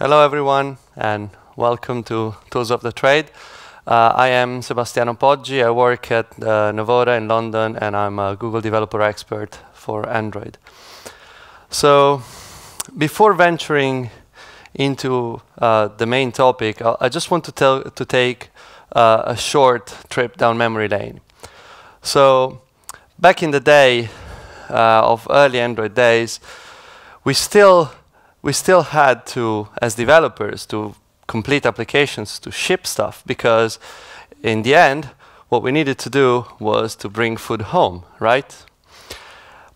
Hello everyone and welcome to Tools of the Trade. I am Sebastiano Poggi. I work at Novoda in London and I'm a Google Developer Expert for Android. So before venturing into the main topic, I just want to take a short trip down memory lane. So back in the day of early Android days, we still had to, as developers, to complete applications, to ship stuff, because in the end, what we needed to do was to bring food home, right?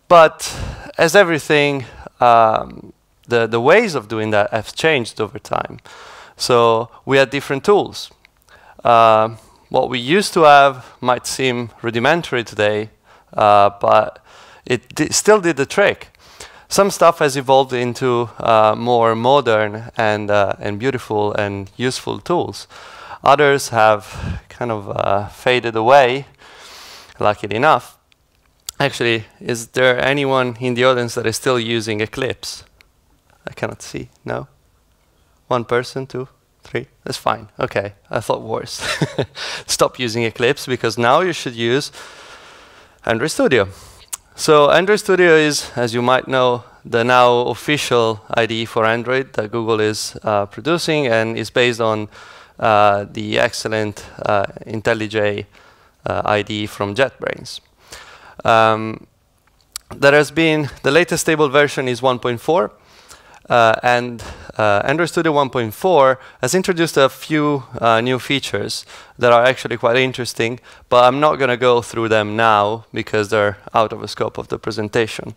But as everything, the ways of doing that have changed over time. So we had different tools. What we used to have might seem rudimentary today, but it still did the trick. Some stuff has evolved into more modern and beautiful and useful tools. Others have kind of faded away, luckily enough. Actually, is there anyone in the audience that is still using Eclipse? I cannot see, no? One person, two, three, that's fine. Okay, I thought worse. Stop using Eclipse, because now you should use Android Studio. So Android Studio is, as you might know, the now official IDE for Android that Google is producing, and is based on the excellent IntelliJ IDE from JetBrains. There has been, the latest stable version is 1.4, and Android Studio 1.4 has introduced a few new features that are actually quite interesting, but I'm not going to go through them now because they're out of the scope of the presentation.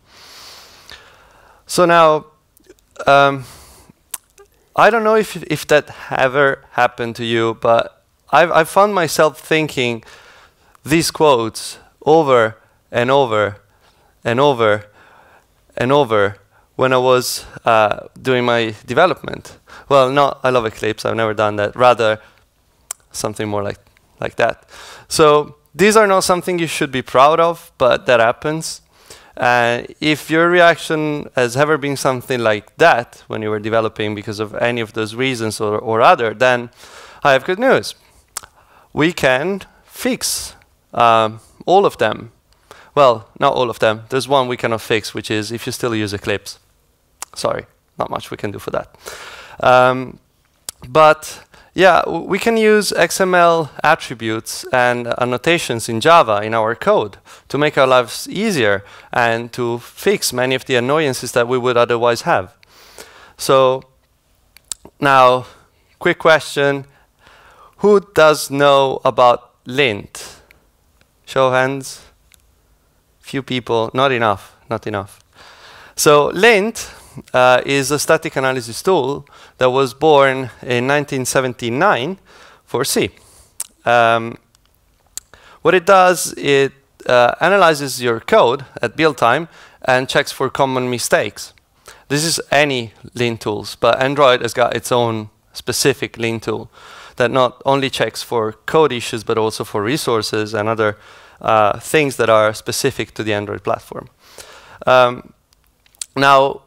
So now, I don't know if that ever happened to you, but I've found myself thinking these quotes over and over and over and over when I was doing my development. Well, not I love Eclipse, I've never done that, rather something more like that. So these are not something you should be proud of, but that happens. If your reaction has ever been something like that when you were developing because of any of those reasons or other, then I have good news. We can fix all of them. Well, not all of them. There's one we cannot fix, which is if you still use Eclipse. Sorry, not much we can do for that. But yeah, we can use XML attributes and annotations in Java in our code to make our lives easier and to fix many of the annoyances that we would otherwise have. So now, quick question. Who does know about Lint? Show of hands. Few people, not enough, not enough. So Lint is a static analysis tool that was born in 1979 for C. What it does, it analyzes your code at build time and checks for common mistakes. This is any Lint tools, but Android has got its own specific Lint tool that not only checks for code issues, but also for resources and other things that are specific to the Android platform. Now,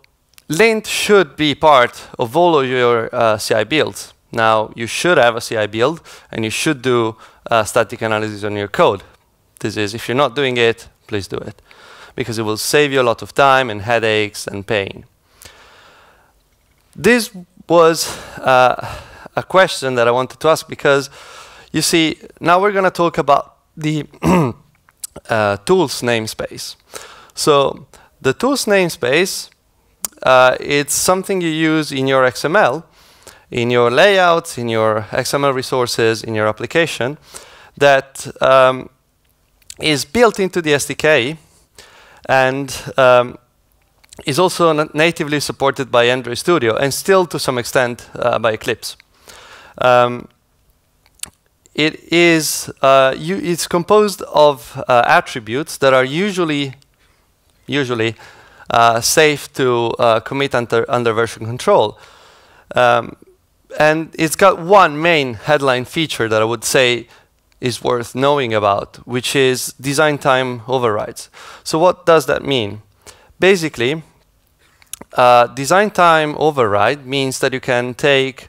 Lint should be part of all of your CI builds. Now, you should have a CI build, and you should do static analysis on your code. This is, if you're not doing it, please do it, because it will save you a lot of time and headaches and pain. This was a question that I wanted to ask, because, you see, now we're going to talk about the tools namespace. So the tools namespace, it's something you use in your XML, in your layouts, in your XML resources, in your application, that is built into the SDK and is also natively supported by Android Studio and still to some extent by Eclipse. It is it's composed of attributes that are usually safe to commit under version control, and it's got one main headline feature that I would say is worth knowing about, which is design time overrides. So what does that mean? Basically, Design time override means that you can take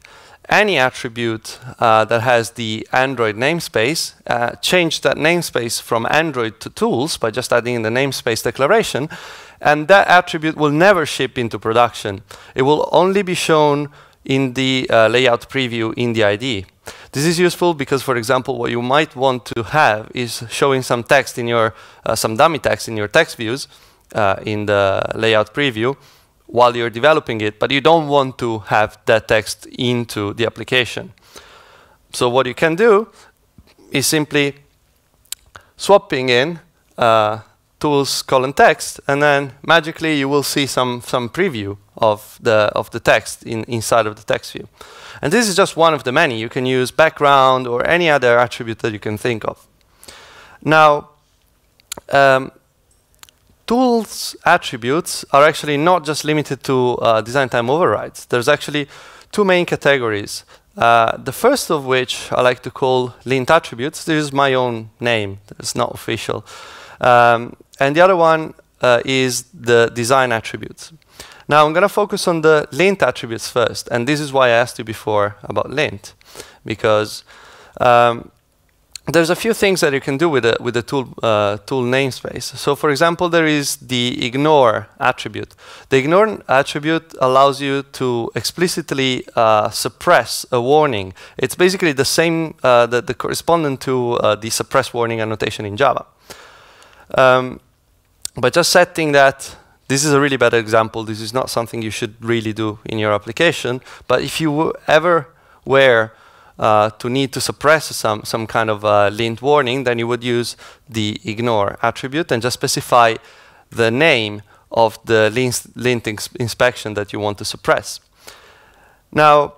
any attribute that has the Android namespace, change that namespace from Android to tools by just adding the namespace declaration, and that attribute will never ship into production. It will only be shown in the layout preview in the IDE. This is useful because, for example, what you might want to have is showing some text in your, some dummy text in your text views in the layout preview while you're developing it, but you don't want to have that text into the application. So what you can do is simply swapping in tools:text, and then magically you will see some preview of the text inside of the text view. And this is just one of the many. You can use background or any other attribute that you can think of. Now, tools attributes are actually not just limited to design time overrides. There's actually two main categories. The first of which I like to call lint attributes. This is my own name. It's not official. And the other one is the design attributes. Now I'm going to focus on the lint attributes first. And this is why I asked you before about lint, because there's a few things that you can do with the tool namespace. So, for example, there is the ignore attribute. The ignore attribute allows you to explicitly suppress a warning. It's basically the same the correspondent to the suppress warning annotation in Java. But just setting that, this is a really bad example. This is not something you should really do in your application. But if you ever were to need to suppress some kind of lint warning, then you would use the ignore attribute and just specify the name of the lint inspection that you want to suppress. Now,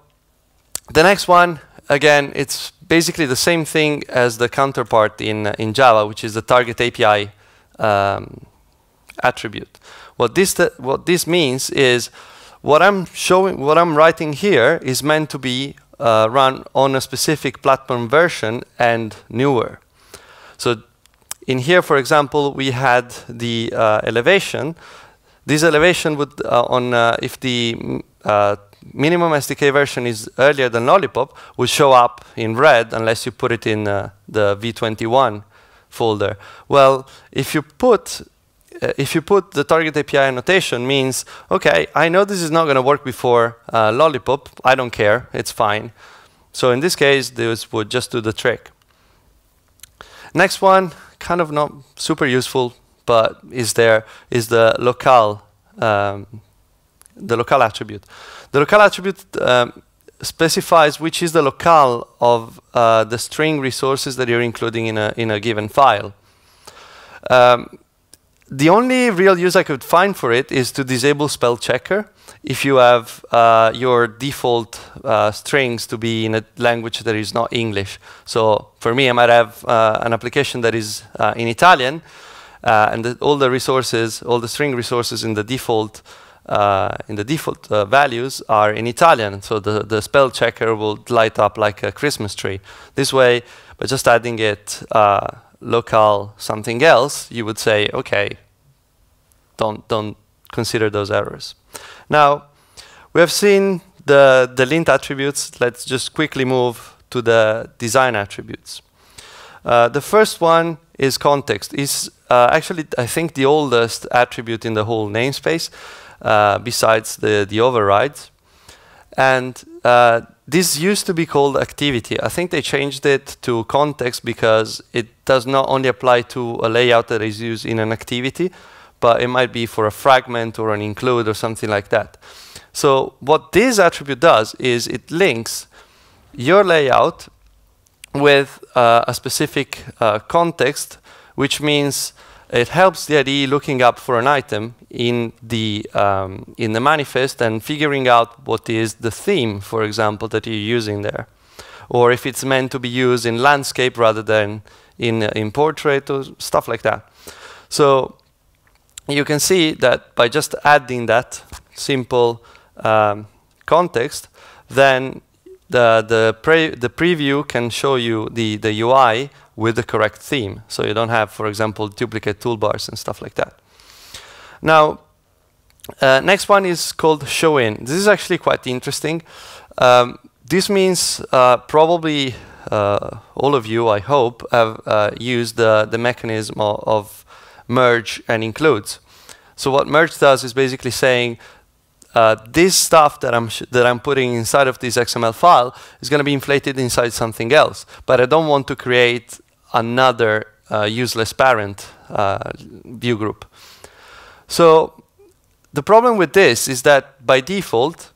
the next one, again, it's basically the same thing as the counterpart in Java, which is the target API attribute. What this means is what I'm writing here is meant to be run on a specific platform version and newer. So in here, for example, we had the elevation. This elevation would, if the minimum SDK version is earlier than Lollipop, would show up in red unless you put it in the v21 folder. Well, if you put the target API annotation, means, okay, I know this is not going to work before Lollipop. I don't care. It's fine. So in this case, this would just do the trick. Next one, kind of not super useful, but is there, is the locale attribute. The locale attribute specifies which is the locale of the string resources that you're including in a given file. The only real use I could find for it is to disable spell checker if you have your default strings to be in a language that is not English. So for me, I might have an application that is in Italian, and all the resources, all the string resources in the default values are in Italian. So the spell checker will light up like a Christmas tree. This way, by just adding it locale something else, you would say, okay, don't consider those errors. Now, we have seen the lint attributes. Let's just quickly move to the design attributes. The first one is context. It's actually, I think, the oldest attribute in the whole namespace, besides the overrides. And this used to be called activity. I think they changed it to context because it does not only apply to a layout that is used in an activity, but it might be for a fragment or an include or something like that. So what this attribute does is it links your layout with a specific context, which means it helps the IDE looking up for an item in the manifest and figuring out what is the theme, for example, that you're using there, or if it's meant to be used in landscape rather than in portrait or stuff like that. So you can see that by just adding that simple context, then the preview can show you the UI with the correct theme. So you don't have, for example, duplicate toolbars and stuff like that. Now, Next one is called show in. This is actually quite interesting. This means probably all of you, I hope, have used the mechanism of merge and includes. So what merge does is basically saying this stuff that I'm putting inside of this XML file is going to be inflated inside something else, but I don't want to create another useless parent view group. So the problem with this is that by default,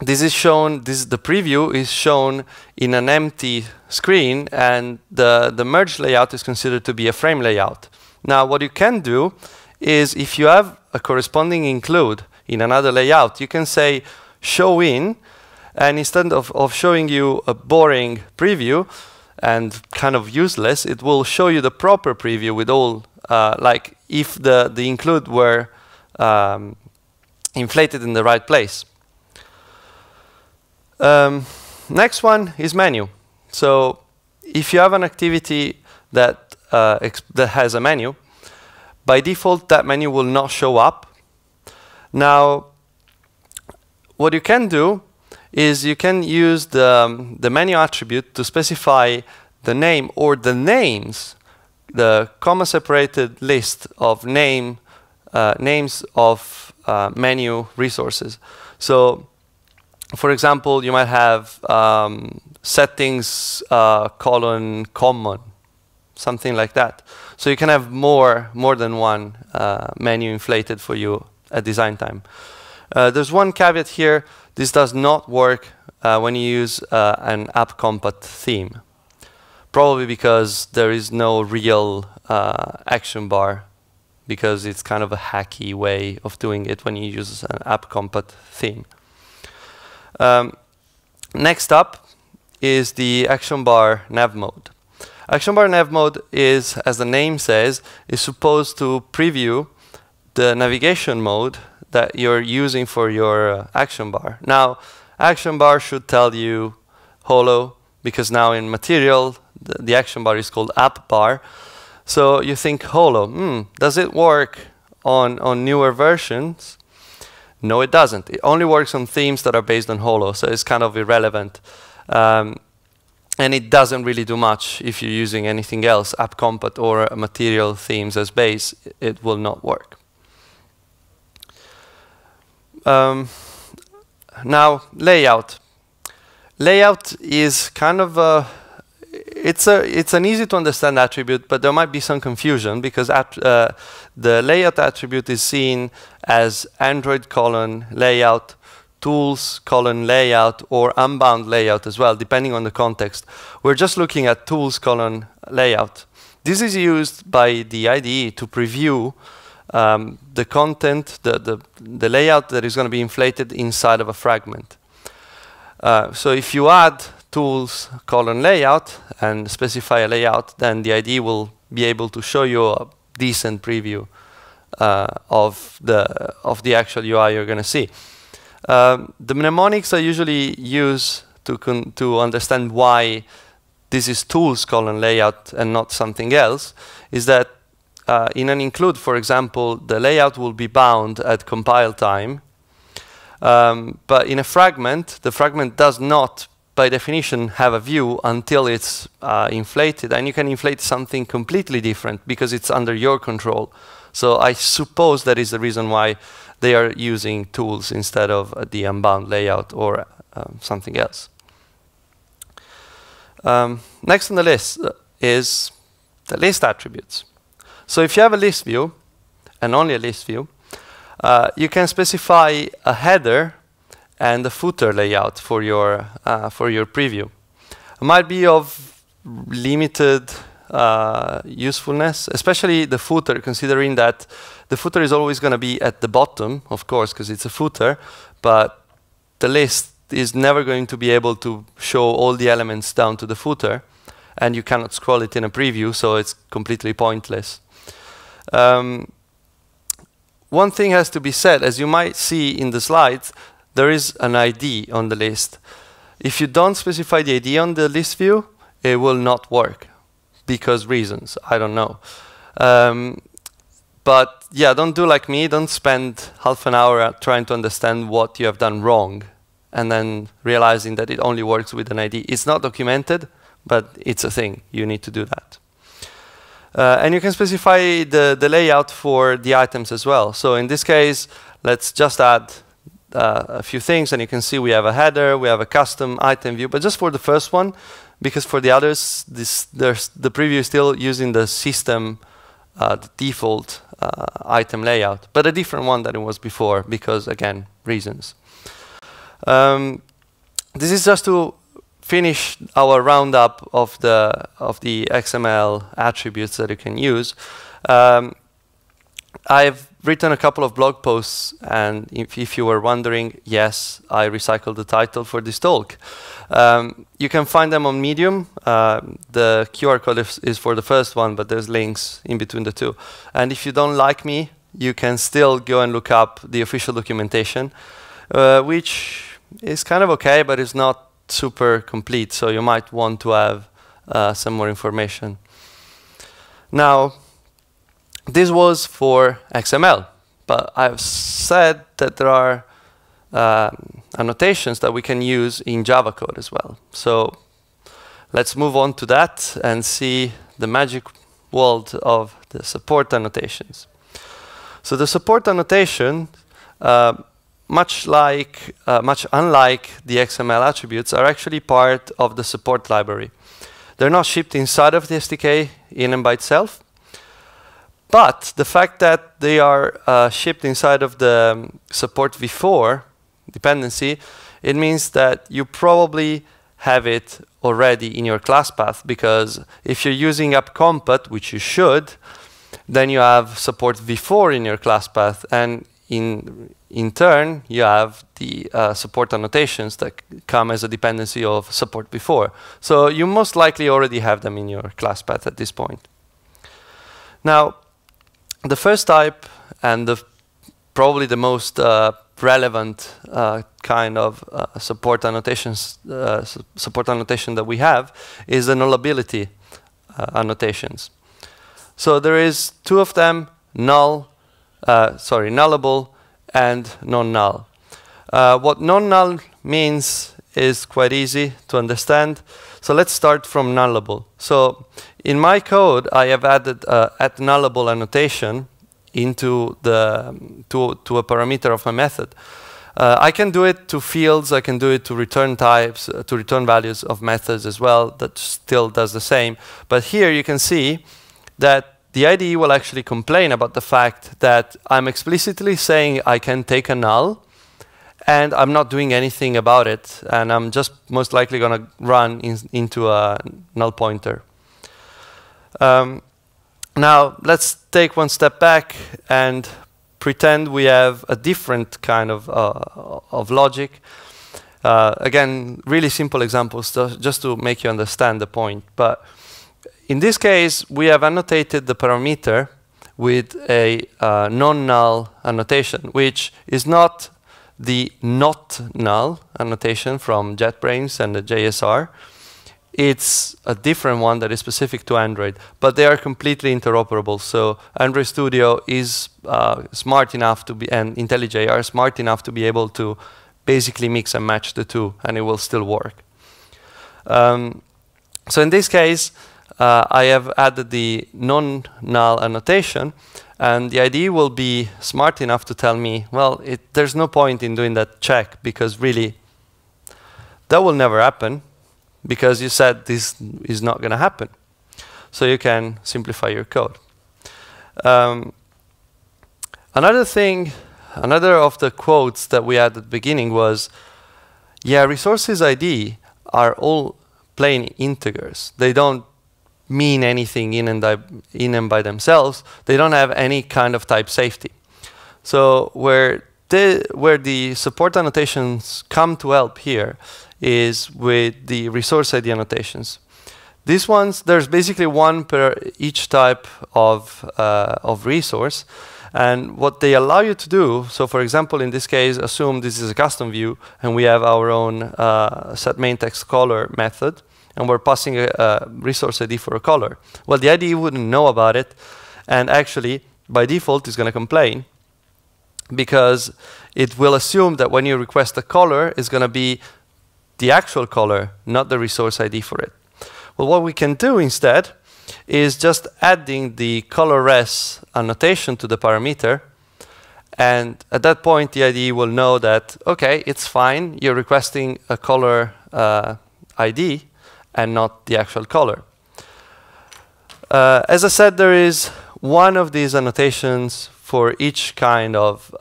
this is shown. The preview is shown in an empty screen, and the merge layout is considered to be a frame layout. Now, what you can do is, if you have a corresponding include in another layout, you can say show in, and instead of showing you a boring preview and kind of useless, it will show you the proper preview with all, like if the include were inflated in the right place. Next one is menu. So if you have an activity that, that has a menu, by default that menu will not show up. Now, what you can do is you can use the menu attribute to specify the name or the names, the comma-separated list of names of menu resources. So, for example, you might have settings : common, something like that. So you can have more than one menu inflated for you at design time. There's one caveat here. This does not work when you use an AppCompat theme, probably because there is no real action bar, because it's kind of a hacky way of doing it when you use an AppCompat theme. Next up is the action bar nav mode. Action bar nav mode is, as the name says, is supposed to preview the navigation mode that you're using for your action bar. Now, action bar should tell you Holo, because now in Material, the action bar is called app bar. So you think Holo, does it work on newer versions? No, it doesn't. It only works on themes that are based on Holo, so it's kind of irrelevant. And it doesn't really do much if you're using anything else, AppCompat or Material themes as base. It will not work. Now, layout. Layout is kind of a it's an easy to understand attribute, but there might be some confusion because the layout attribute is seen as Android :layout, tools :layout, or unbound layout as well, depending on the context. We're just looking at tools :layout. This is used by the IDE to preview the content, the layout that is going to be inflated inside of a fragment. So if you add tools :layout and specify a layout, then the IDE will be able to show you a decent preview of the actual UI you're going to see. The mnemonics I usually use to understand why this is tools :layout and not something else is that in an include, for example, the layout will be bound at compile time. But in a fragment, the fragment does not, by definition, have a view until it's inflated. And you can inflate something completely different because it's under your control. So I suppose that is the reason why they are using tools instead of the unbound layout or something else. Next on the list is the list attributes. So if you have a list view, and only a list view, you can specify a header and a footer layout for your preview. It might be of limited usefulness, especially the footer, considering that the footer is always going to be at the bottom, of course, because it's a footer, but the list is never going to be able to show all the elements down to the footer, and you cannot scroll it in a preview, so it's completely pointless. One thing has to be said, as you might see in the slides, there is an ID on the list. If you don't specify the ID on the list view, it will not work because reasons, I don't know. But yeah, don't do like me. Don't spend half an hour trying to understand what you have done wrong and then realizing that it only works with an ID. It's not documented, but it's a thing. You need to do that. And you can specify the layout for the items as well. So in this case, let's just add a few things, and you can see we have a header, we have a custom item view, but just for the first one, because for the others, the preview is still using the system, the default item layout, but a different one than it was before, because again, reasons. This is just to finish our roundup of the XML attributes that you can use. I've written a couple of blog posts, and if you were wondering, yes, I recycled the title for this talk. You can find them on Medium. The QR code is for the first one, but there's links in between the two. And if you don't like me, you can still go and look up the official documentation, which is kind of okay, but it's not super complete, so you might want to have some more information. Now, this was for XML, but I've said that there are annotations that we can use in Java code as well. So let's move on to that and see the magic world of the support annotations. So the support annotation, much unlike the XML attributes, are actually part of the support library. They're not shipped inside of the SDK in and by itself. But the fact that they are shipped inside of the support v4 dependency, it means that you probably have it already in your class path, because if you're using AppCompat, which you should, then you have support v4 in your class path, and in turn, you have the support annotations that come as a dependency of support v4. So you most likely already have them in your class path at this point. Now, the first type, and probably the most relevant kind of support annotation that we have, is the nullability annotations. So there is two of them: nullable and non-null. What non-null means is quite easy to understand. So let's start from nullable. So in my code, I have added @nullable annotation into to a parameter of my method. I can do it to fields, I can do it to return types, to return values of methods as well. That still does the same. But here you can see that the IDE will actually complain about the fact that I'm explicitly saying I can take a null, and I'm not doing anything about it, and I'm just most likely going to run into a null pointer. Now, let's take one step back and pretend we have a different kind of logic. Again, really simple examples just to make you understand the point. But in this case, we have annotated the parameter with a non-null annotation, which is not the not null annotation from JetBrains and the JSR. It's a different one that is specific to Android, but they are completely interoperable. So Android Studio is smart enough to be, and IntelliJ are smart enough to be able to basically mix and match the two, and it will still work. So in this case, I have added the non-null annotation, and the IDE will be smart enough to tell me, well, there's no point in doing that check, because really, that will never happen, because you said this is not going to happen. So you can simplify your code. Another of the quotes that we had at the beginning was, yeah, resources ID are all plain integers. They don't mean anything in and by themselves. They don't have any kind of type safety. So where the support annotations come to help here is with the resource ID annotations. These ones, there's basically one per each type of resource, and what they allow you to do, so for example in this case, assume this is a custom view and we have our own setMainTextColor method, and we're passing a resource ID for a color. Well, the IDE wouldn't know about it, and actually by default is going to complain, because it will assume that when you request a color, it's going to be the actual color, not the resource ID for it. Well, what we can do instead is just adding the color res annotation to the parameter, and at that point the IDE will know that, okay, it's fine, you're requesting a color ID and not the actual color. As I said, there is one of these annotations for each kind of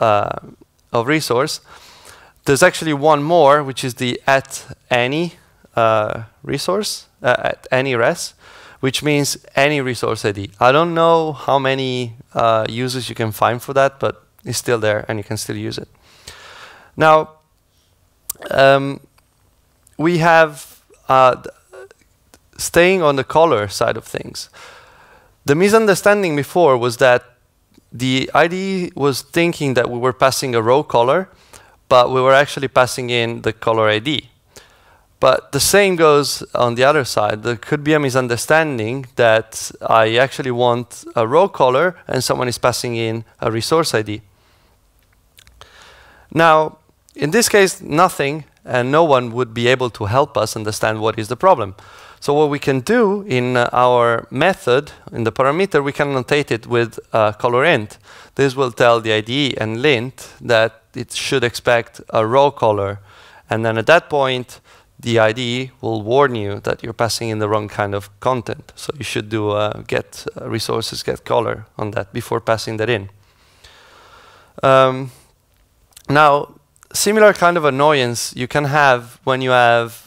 resource. There's actually one more, which is the at any res, which means any resource ID. I don't know how many uses you can find for that, but it's still there and you can still use it. Now, we have, staying on the color side of things, the misunderstanding before was that the IDE was thinking that we were passing a row color, but we were actually passing in the color ID. But the same goes on the other side. There could be a misunderstanding that I actually want a row color and someone is passing in a resource ID. Now, in this case, nothing and no one would be able to help us understand what is the problem. So what we can do in our method, in the parameter, we can annotate it with color int. This will tell the IDE and Lint that it should expect a row color. And then at that point, the IDE will warn you that you're passing in the wrong kind of content. So you should do a get resources, get color on that before passing that in. Now, similar kind of annoyance you can have when you have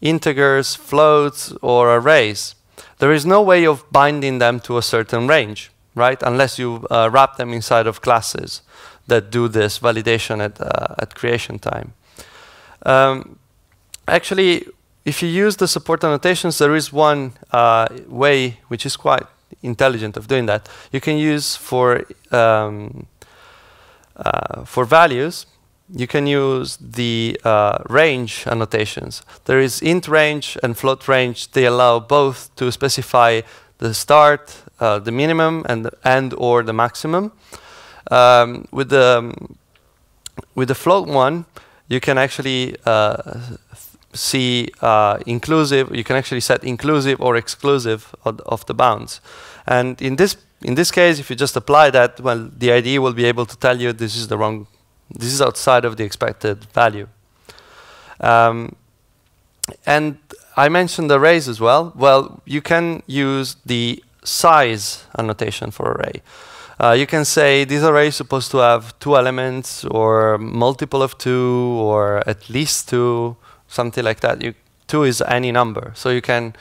integers, floats, or arrays. There is no way of binding them to a certain range, right? Unless you wrap them inside of classes that do this validation at creation time. Actually, if you use the support annotations, there is one way which is quite intelligent of doing that. You can use for values, you can use the range annotations. There is int range and float range. They allow both to specify the start, the minimum, and or the maximum. With the float one, you can actually see inclusive. You can actually set inclusive or exclusive of the bounds. And in this case, if you just apply that, well, the IDE will be able to tell you this is the wrong. This is outside of the expected value. And I mentioned arrays as well. Well, you can use the size annotation for array. You can say this array is supposed to have 2 elements, or multiple of 2, or at least 2, something like that. 2 is any number, so you can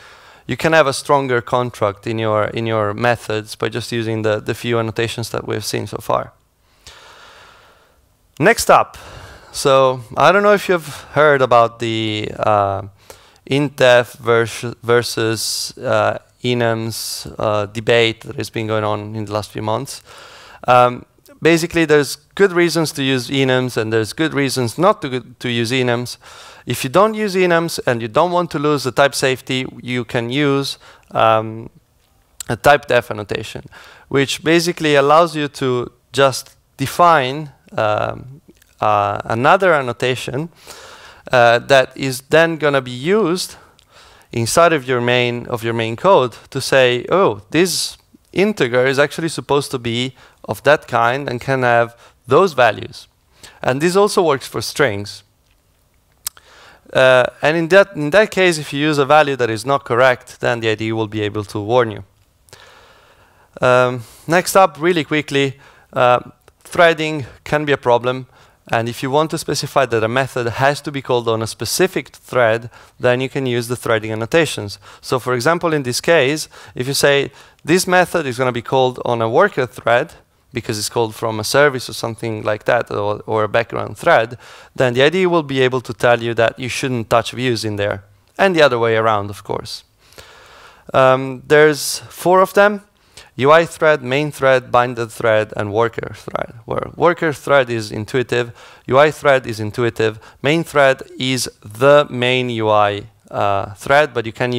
have a stronger contract in your methods by just using the few annotations that we've seen so far. Next up, so I don't know if you've heard about the intdef versus enums debate that has been going on in the last few months. Basically, there's good reasons to use enums and there's good reasons not to use enums. If you don't use enums and you don't want to lose the type safety, you can use a type def annotation, which basically allows you to just define another annotation that is then going to be used inside of your main code to say, oh, this integer is actually supposed to be of that kind and can have those values. And this also works for strings. And in that case, if you use a value that is not correct, then the IDE will be able to warn you. Next up, really quickly. Threading can be a problem, and if you want to specify that a method has to be called on a specific thread, then you can use the threading annotations. So for example, in this case, if you say this method is going to be called on a worker thread because it's called from a service or something like that, or a background thread, then the IDE will be able to tell you that you shouldn't touch views in there, and the other way around, of course. There's 4 of them: UI thread, main thread, binded thread, and worker thread. Where worker thread is intuitive, UI thread is intuitive, main thread is the main UI thread, but you can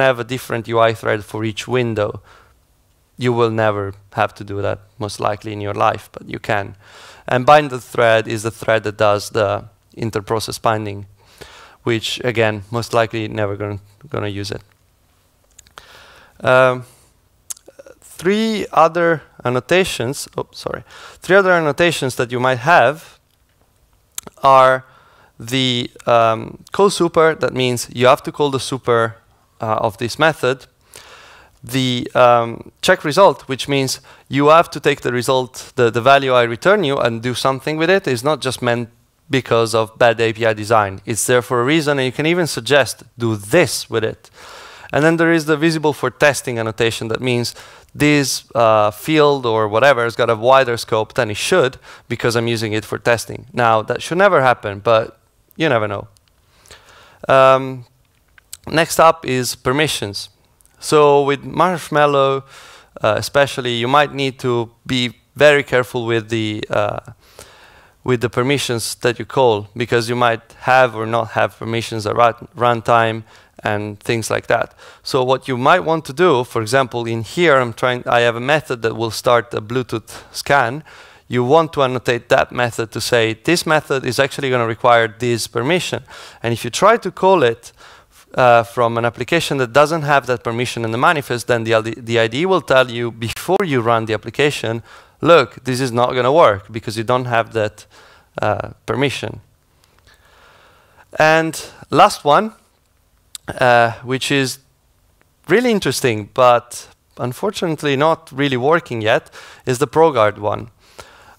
have a different UI thread for each window. you will never have to do that, most likely, in your life, but you can. And bind the thread is the thread that does the interprocess binding, which, again, most likely never going to use it. Three other annotations that you might have are the call super. That means you have to call the super of this method. The check result, which means you have to take the result, the value I return you, and do something with it. It's not just meant because of bad API design. It's there for a reason, and you can even suggest do this with it. And then there is the visible for testing annotation. That means this field or whatever has got a wider scope than it should because I'm using it for testing. Now, that should never happen, but you never know. Next up is permissions. So with Marshmallow especially, you might need to be very careful with the permissions that you call, because you might have or not have permissions at runtime and things like that. So what you might want to do, for example, in here I have a method that will start a Bluetooth scan. You want to annotate that method to say this method is actually going to require this permission. And if you try to call it from an application that doesn't have that permission in the manifest, then the IDE will tell you before you run the application, look, this is not going to work because you don't have that permission. And last one, which is really interesting, but unfortunately not really working yet, is the ProGuard one.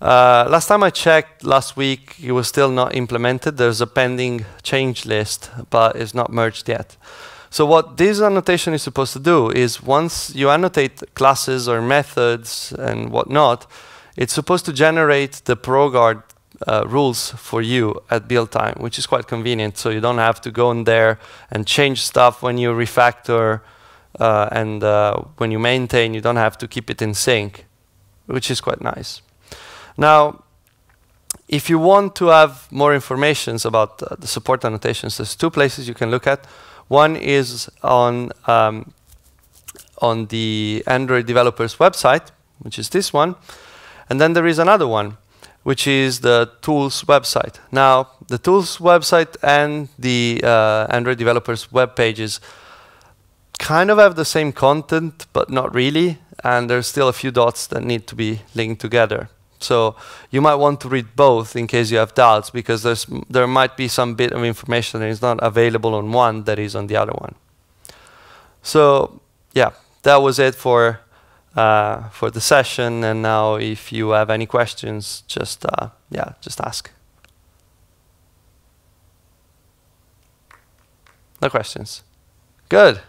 Last time I checked, last week, it was still not implemented. There's a pending change list, but it's not merged yet. So what this annotation is supposed to do is, once you annotate classes or methods and whatnot, it's supposed to generate the ProGuard rules for you at build time, which is quite convenient. So you don't have to go in there and change stuff when you refactor and when you maintain. You don't have to keep it in sync, which is quite nice. Now, if you want to have more information about the support annotations, there's two places you can look at. One is on the Android developers website, which is this one. And then there is another one, which is the tools website. Now, the tools website and the Android developers web pages kind of have the same content, but not really. And there's still a few dots that need to be linked together. So you might want to read both in case you have doubts, because there might be some bit of information that is not available on one that is on the other one. So yeah, that was it for the session. And now, if you have any questions, just ask. No questions. Good.